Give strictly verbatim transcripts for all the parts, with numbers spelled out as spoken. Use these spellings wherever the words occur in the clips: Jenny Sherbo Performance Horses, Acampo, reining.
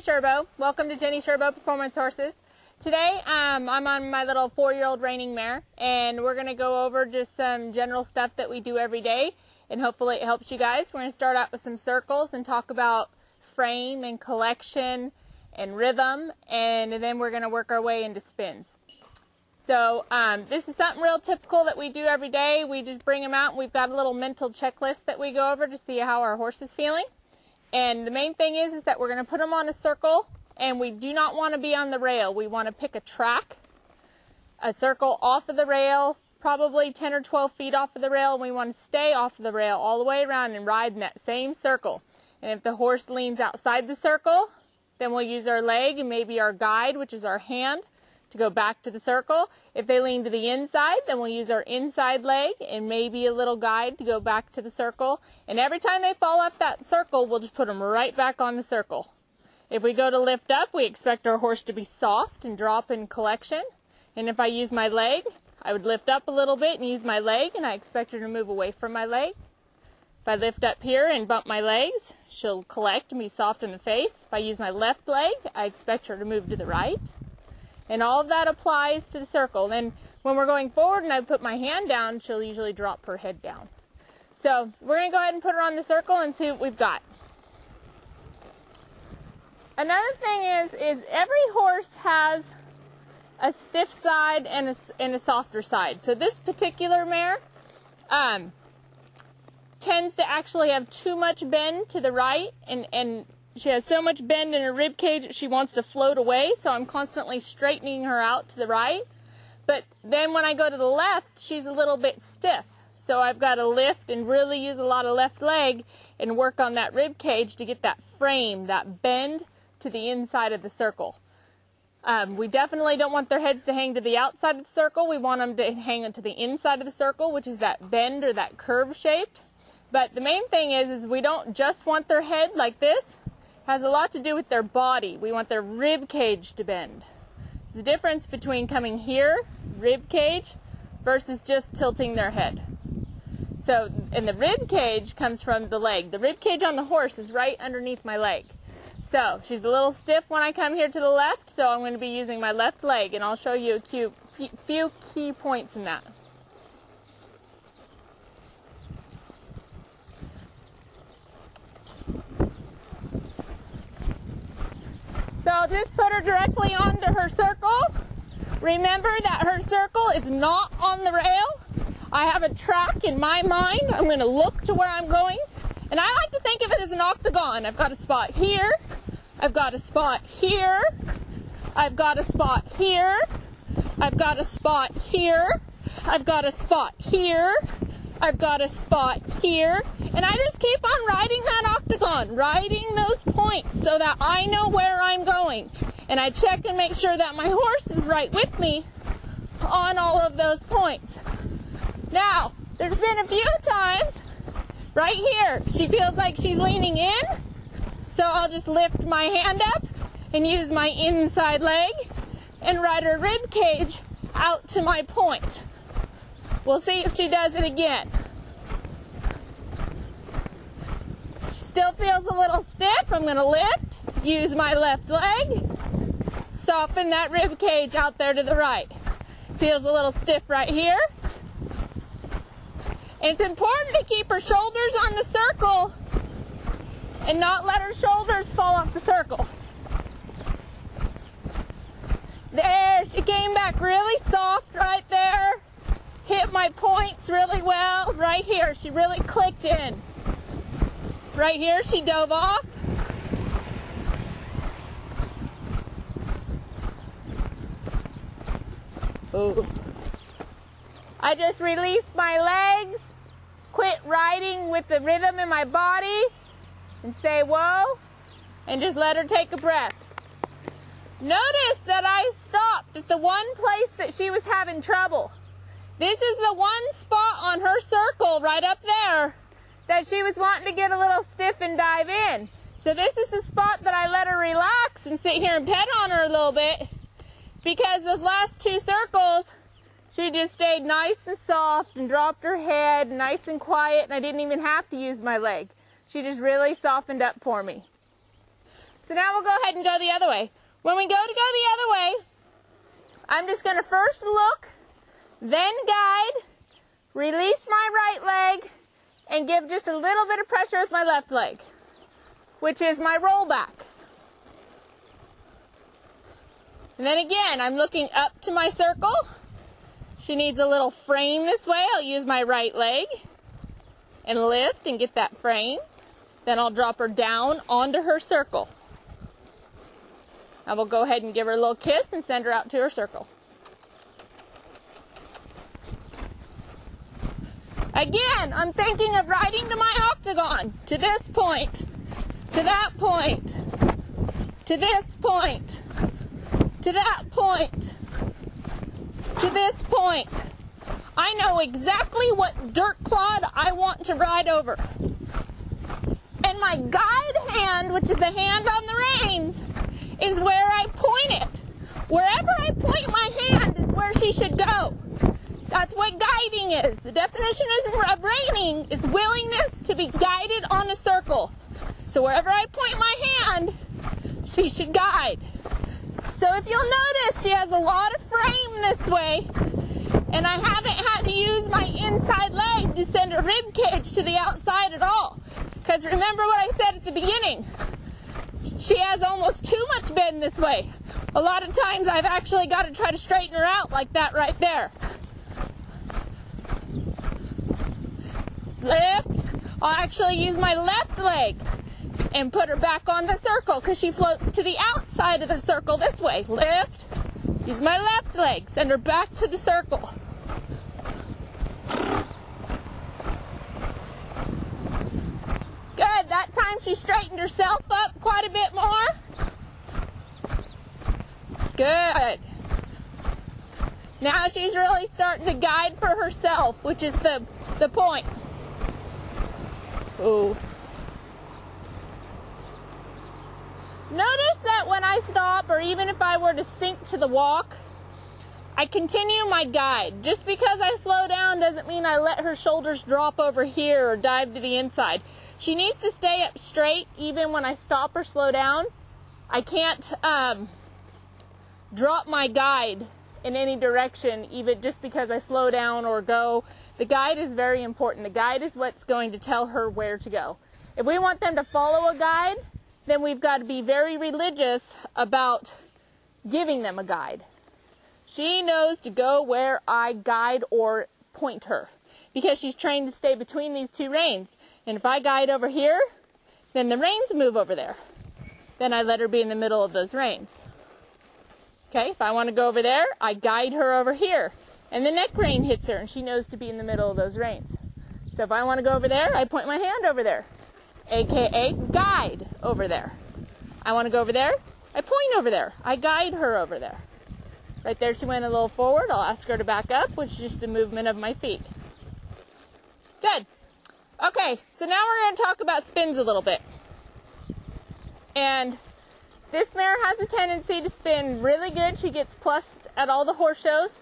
Jenny Sherbo. Welcome to Jenny Sherbo Performance Horses. Today um, I'm on my little four-year-old reining mare, and we're going to go over just some general stuff that we do every day, and hopefully it helps you guys. We're going to start out with some circles and talk about frame and collection and rhythm, and then we're going to work our way into spins. So um, this is something real typical that we do every day. We just bring them out, and we've got a little mental checklist that we go over to see how our horse is feeling. And the main thing is, is that we're going to put them on a circle, and we do not want to be on the rail. We want to pick a track, a circle off of the rail, probably ten or twelve feet off of the rail, and we want to stay off of the rail all the way around and ride in that same circle. And if the horse leans outside the circle, then we'll use our leg and maybe our guide, which is our hand, to go back to the circle. If they lean to the inside, then we'll use our inside leg and maybe a little guide to go back to the circle. And every time they fall off that circle, we'll just put them right back on the circle. If we go to lift up, we expect our horse to be soft and drop in collection. And if I use my leg, I would lift up a little bit and use my leg, and I expect her to move away from my leg. If I lift up here and bump my legs, she'll collect and be soft in the face. If I use my left leg, I expect her to move to the right. And all of that applies to the circle. Then when we're going forward and I put my hand down, she'll usually drop her head down. So we're going to go ahead and put her on the circle and see what we've got. Another thing is, is every horse has a stiff side and a, and a softer side. So this particular mare um, tends to actually have too much bend to the right, and, and she has so much bend in her rib cage she wants to float away, so I'm constantly straightening her out to the right. But then when I go to the left, she's a little bit stiff. So I've got to lift and really use a lot of left leg and work on that rib cage to get that frame, that bend to the inside of the circle. Um, we definitely don't want their heads to hang to the outside of the circle. We want them to hang to the inside of the circle, which is that bend or that curve shape. But the main thing is, is we don't just want their head like this. It has a lot to do with their body. We want their rib cage to bend. It's the difference between coming here, rib cage, versus just tilting their head. So, and the rib cage comes from the leg. The rib cage on the horse is right underneath my leg. So she's a little stiff when I come here to the left, so I'm going to be using my left leg, and I'll show you a few key points in that. So I'll just put her directly onto her circle. Remember that her circle is not on the rail. I have a track in my mind. I'm going to look to where I'm going. And I like to think of it as an octagon. I've got a spot here. I've got a spot here. I've got a spot here. I've got a spot here. I've got a spot here. I've got a spot here. And I just keep on riding that octagon, riding those points so that I know where I'm going. And I check and make sure that my horse is right with me on all of those points. Now, there's been a few times right here, she feels like she's leaning in. So I'll just lift my hand up and use my inside leg and ride her rib cage out to my point. We'll see if she does it again. She still feels a little stiff. I'm going to lift, use my left leg, soften that rib cage out there to the right. Feels a little stiff right here. And it's important to keep her shoulders on the circle and not let her shoulders fall off the circle. There, she came back really soft right there. Hit my points really well. Right here, she really clicked in. Right here, she dove off. Ooh. I just released my legs, quit riding with the rhythm in my body, and say, whoa, and just let her take a breath. Notice that I stopped at the one place that she was having trouble. This is the one spot on her circle right up there that she was wanting to get a little stiff and dive in. So this is the spot that I let her relax and sit here and pet on her a little bit, because those last two circles, she just stayed nice and soft and dropped her head, nice and quiet, and I didn't even have to use my leg. She just really softened up for me. So now we'll go ahead and go the other way. When we go to go the other way, I'm just going to first look, then guide, release my right leg, and give just a little bit of pressure with my left leg, which is my roll back. And then again, I'm looking up to my circle. She needs a little frame this way. I'll use my right leg and lift and get that frame. Then I'll drop her down onto her circle. I will go ahead and give her a little kiss and send her out to her circle. Again, I'm thinking of riding to my octagon, to this point, to that point, to this point, to that point, to this point. I know exactly what dirt clod I want to ride over. And my guide hand, which is the hand on the reins, is where I point it. Wherever I point my hand is where she should go. That's what guiding is. The definition of reining is willingness to be guided on a circle. So wherever I point my hand, she should guide. So if you'll notice, she has a lot of frame this way, and I haven't had to use my inside leg to send her rib cage to the outside at all. Because remember what I said at the beginning. She has almost too much bend this way. A lot of times I've actually got to try to straighten her out like that right there. Lift. I'll actually use my left leg and put her back on the circle because she floats to the outside of the circle this way. Lift. Use my left leg. Send her back to the circle. Good. That time she straightened herself up quite a bit more. Good. Now she's really starting to guide for herself, which is the, the point. Ooh. Notice that when I stop, or even if I were to sink to the walk, I continue my guide. Just because I slow down doesn't mean I let her shoulders drop over here or dive to the inside. She needs to stay up straight even when I stop or slow down. I can't um, drop my guide in any direction, even just because I slow down or go. The guide is very important. The guide is what's going to tell her where to go. If we want them to follow a guide, then we've got to be very religious about giving them a guide. She knows to go where I guide or point her, because she's trained to stay between these two reins. And if I guide over here, then the reins move over there. Then I let her be in the middle of those reins. Okay, if I want to go over there, I guide her over here. And the neck rein hits her, and she knows to be in the middle of those reins. So if I want to go over there, I point my hand over there, a k a guide over there. I want to go over there, I point over there. I guide her over there. Right there she went a little forward. I'll ask her to back up, which is just a movement of my feet. Good. Okay, so now we're going to talk about spins a little bit. And this mare has a tendency to spin really good. She gets plussed at all the horse shows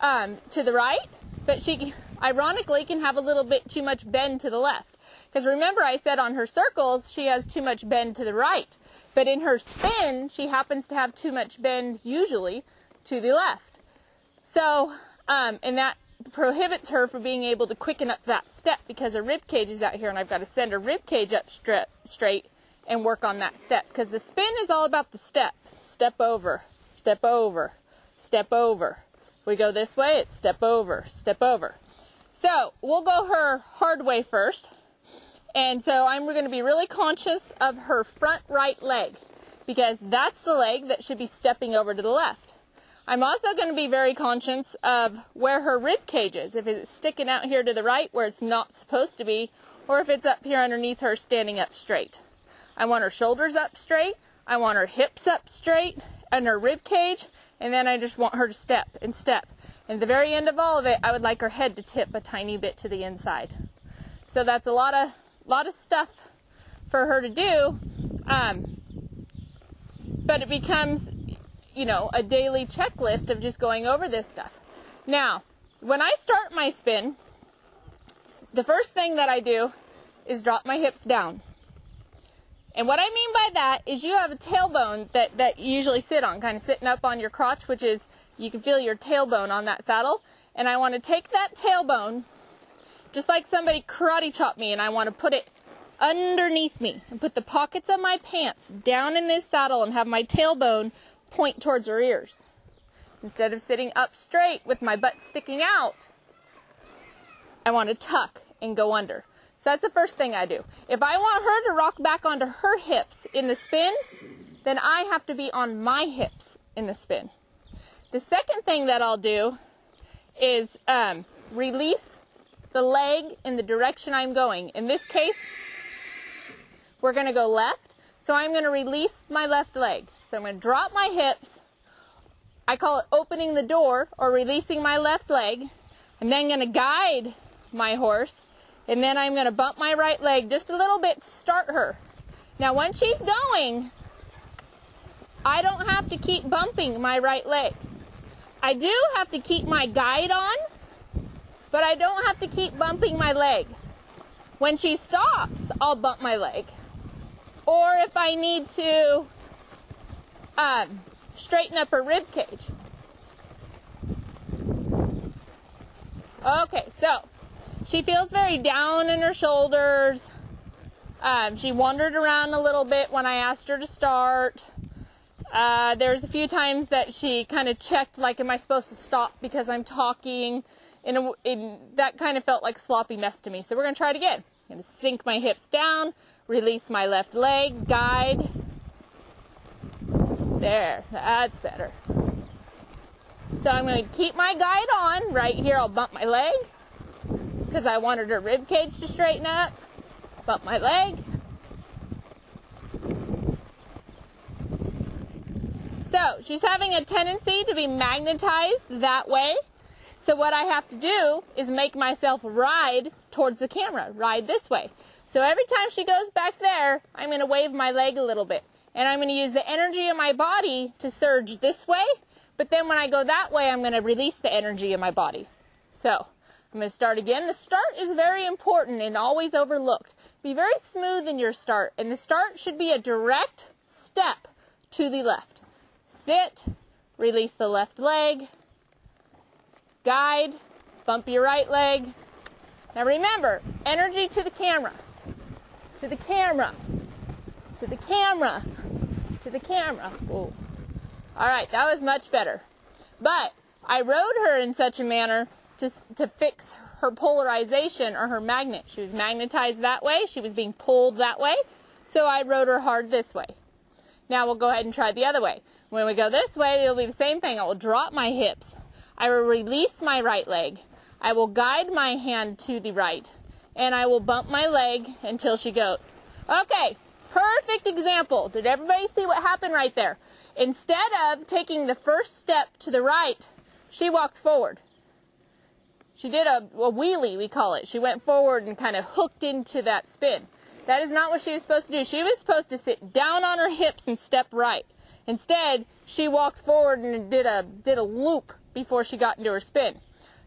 um, to the right, but she ironically can have a little bit too much bend to the left. Because remember I said on her circles, she has too much bend to the right. But in her spin, she happens to have too much bend usually to the left. So, um, and that prohibits her from being able to quicken up that step because her rib cage is out here and I've got to send her rib cage up stra- straight. And work on that step, because the spin is all about the step. Step over, step over, step over. If we go this way, it's step over, step over. So we'll go her hard way first. And so I'm going to be really conscious of her front right leg, because that's the leg that should be stepping over to the left. I'm also going to be very conscious of where her rib cage is, if it's sticking out here to the right where it's not supposed to be, or if it's up here underneath her standing up straight. I want her shoulders up straight, I want her hips up straight, and her rib cage, and then I just want her to step and step. And at the very end of all of it, I would like her head to tip a tiny bit to the inside. So that's a lot of, lot of stuff for her to do, um, but it becomes, you know, a daily checklist of just going over this stuff. Now, when I start my spin, the first thing that I do is drop my hips down. And what I mean by that is you have a tailbone that, that you usually sit on, kind of sitting up on your crotch, which is, you can feel your tailbone on that saddle. And I want to take that tailbone, just like somebody karate chopped me, and I want to put it underneath me and put the pockets of my pants down in this saddle and have my tailbone point towards her ears. Instead of sitting up straight with my butt sticking out, I want to tuck and go under. So that's the first thing I do. If I want her to rock back onto her hips in the spin, then I have to be on my hips in the spin. The second thing that I'll do is um, release the leg in the direction I'm going. In this case, we're going to go left, so I'm going to release my left leg. So I'm going to drop my hips. I call it opening the door or releasing my left leg. I'm then going to guide my horse, and then I'm going to bump my right leg just a little bit to start her. Now, when she's going, I don't have to keep bumping my right leg. I do have to keep my guide on, but I don't have to keep bumping my leg. When she stops, I'll bump my leg. Or if I need to um, straighten up her rib cage. Okay, so she feels very down in her shoulders. Um, she wandered around a little bit when I asked her to start. Uh, there's a few times that she kind of checked, like, am I supposed to stop because I'm talking? In a, in, that kind of felt like sloppy mess to me. So we're going to try it again. I'm going to sink my hips down, release my left leg, guide. There, that's better. So I'm going to keep my guide on. Right here, I'll bump my leg because I wanted her rib cage to straighten up. Bump my leg. So she's having a tendency to be magnetized that way. So what I have to do is make myself ride towards the camera, ride this way. So every time she goes back there, I'm going to wave my leg a little bit. And I'm going to use the energy of my body to surge this way. But then when I go that way, I'm going to release the energy of my body. So I'm going to start again. The start is very important and always overlooked. Be very smooth in your start. And the start should be a direct step to the left. Sit, release the left leg. Guide, bump your right leg. Now remember, energy to the camera, to the camera, to the camera, to the camera. Whoa. All right, that was much better. But I rode her in such a manner to, to fix her polarization or her magnet. She was magnetized that way. She was being pulled that way. So I rode her hard this way. Now we'll go ahead and try the other way. When we go this way, it'll be the same thing. I will drop my hips. I will release my right leg. I will guide my hand to the right, and I will bump my leg until she goes. Okay, perfect example. Did everybody see what happened right there? Instead of taking the first step to the right, she walked forward. She did a, a wheelie, we call it. She went forward and kind of hooked into that spin. That is not what she was supposed to do. She was supposed to sit down on her hips and step right. Instead, she walked forward and did a, did a loop before she got into her spin.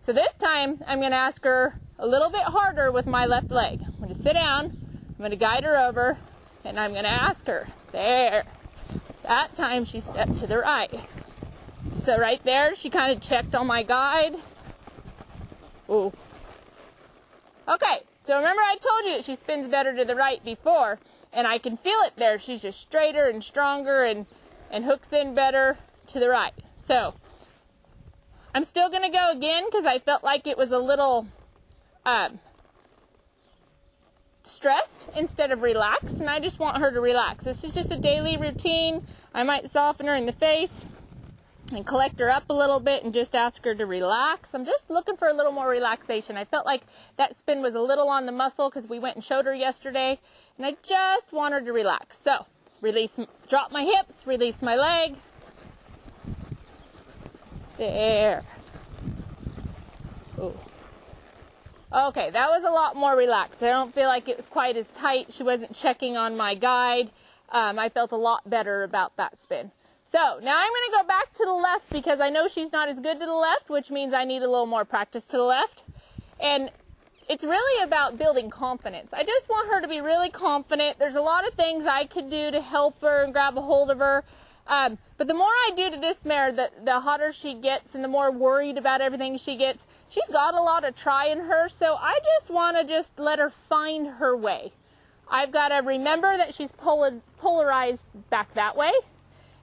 So this time, I'm going to ask her a little bit harder with my left leg. I'm going to sit down, I'm going to guide her over, and I'm going to ask her. There. That time, she stepped to the right. So right there, she kind of checked on my guide. Ooh. Okay, so remember I told you that she spins better to the right before, and I can feel it there. She's just straighter and stronger and, and hooks in better to the right. So I'm still going to go again because I felt like it was a little um, stressed instead of relaxed, and I just want her to relax. This is just a daily routine. I might soften her in the face and collect her up a little bit and just ask her to relax. I'm just looking for a little more relaxation. I felt like that spin was a little on the muscle because we went and showed her yesterday, and I just want her to relax. So release, drop my hips, release my leg. There. Ooh. Okay, that was a lot more relaxed. I don't feel like it was quite as tight. She wasn't checking on my guide. Um, I felt a lot better about that spin. So now I'm going to go back to the left because I know she's not as good to the left, which means I need a little more practice to the left. And it's really about building confidence. I just want her to be really confident. There's a lot of things I could do to help her and grab a hold of her. Um, but the more I do to this mare, the, the hotter she gets and the more worried about everything she gets. She's got a lot of try in her, so I just want to just let her find her way. I've got to remember that she's polar, polarized back that way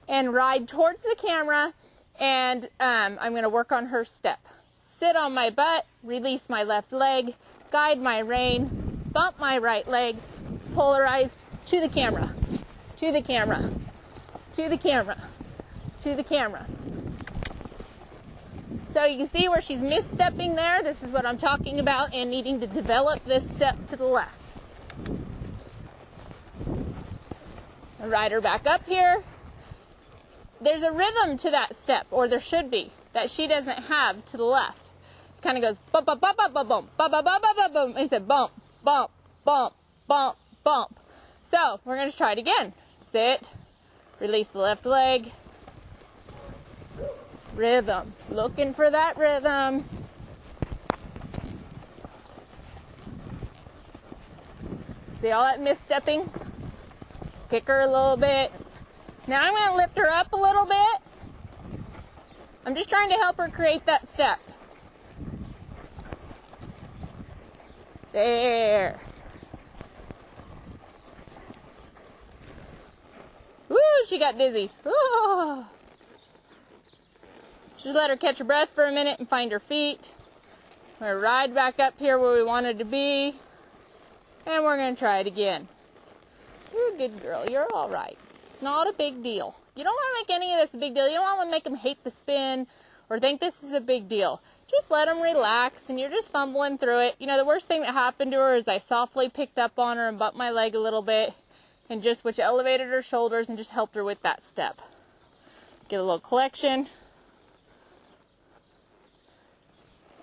and ride towards the camera, and um, I'm going to work on her step. Sit on my butt, release my left leg, guide my rein, bump my right leg, polarized to the camera, to the camera. To the camera, to the camera. So you can see where she's misstepping there. This is what I'm talking about, and needing to develop this step to the left. I ride her back up here. There's a rhythm to that step, or there should be, that she doesn't have to the left. It kind of goes bump, bump, bump, bump, bump, bump, bump, bump, bump, bump. It's a bump, bump, bump, bump, bump. So we're going to try it again. Sit. Release the left leg. Rhythm. Looking for that rhythm. See all that misstepping? Kick her a little bit. Now I'm going to lift her up a little bit. I'm just trying to help her create that step. There. Woo, she got dizzy. Oh. Just let her catch her breath for a minute and find her feet. We're going to ride back up here where we wanted to be. And we're going to try it again. You're a good girl. You're all right. It's not a big deal. You don't want to make any of this a big deal. You don't want to make them hate the spin or think this is a big deal. Just let them relax, and you're just fumbling through it. You know, the worst thing that happened to her is I softly picked up on her and bumped my leg a little bit. And just which elevated her shoulders and just helped her with that step. Get a little collection.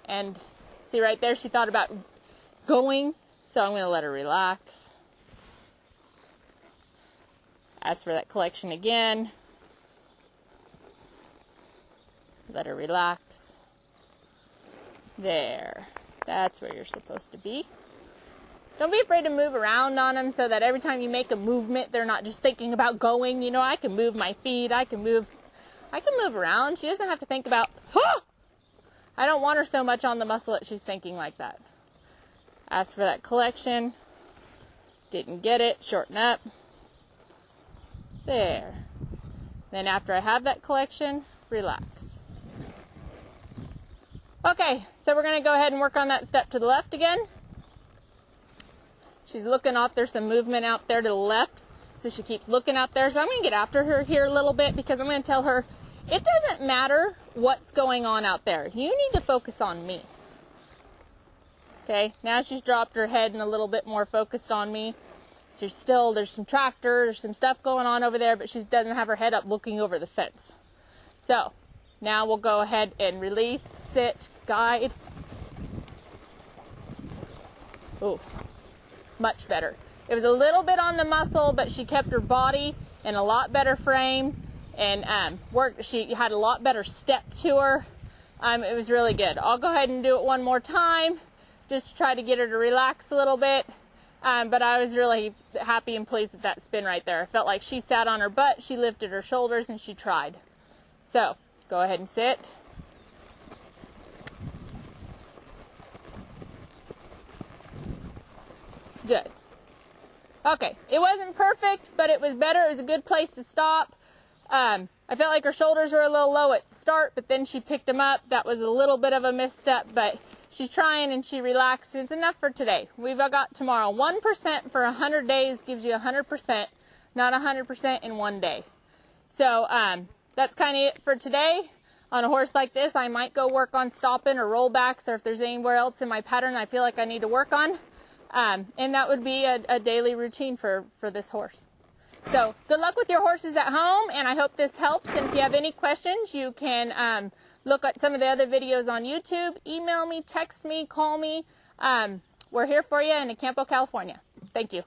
And see right there, she thought about going, so I'm going to let her relax. Ask for that collection again. Let her relax. There. That's where you're supposed to be. Don't be afraid to move around on them so that every time you make a movement, they're not just thinking about going. You know, I can move my feet. I can move. I can move around. She doesn't have to think about, huh! I don't want her so much on the muscle that she's thinking like that. Ask for that collection. Didn't get it. Shorten up. There. Then after I have that collection, relax. Okay, so we're going to go ahead and work on that step to the left again. She's looking off. There's some movement out there to the left, so she keeps looking out there. So I'm going to get after her here a little bit because I'm going to tell her it doesn't matter what's going on out there. You need to focus on me. Okay, now she's dropped her head and a little bit more focused on me. She's still, there's some tractor, there's some stuff going on over there, but she doesn't have her head up looking over the fence. So now we'll go ahead and release, sit, guide. Oh. Much better. It was a little bit on the muscle, but she kept her body in a lot better frame and um, worked. She had a lot better step to her. Um, it was really good. I'll go ahead and do it one more time just to try to get her to relax a little bit. Um, but I was really happy and pleased with that spin right there. I felt like she sat on her butt, she lifted her shoulders, and she tried. So go ahead and sit. Good. Okay, it wasn't perfect, but it was better. It was a good place to stop. Um, I felt like her shoulders were a little low at start, but then she picked them up. That was a little bit of a misstep, but she's trying and she relaxed. It's enough for today. We've got tomorrow. one percent for one hundred days gives you one hundred percent, not one hundred percent in one day. So um, that's kind of it for today. On a horse like this, I might go work on stopping or rollbacks, or if there's anywhere else in my pattern I feel like I need to work on. Um, and that would be a, a daily routine for, for this horse. So good luck with your horses at home, and I hope this helps. And if you have any questions, you can um, look at some of the other videos on YouTube, email me, text me, call me. Um, we're here for you in Acampo, California. Thank you.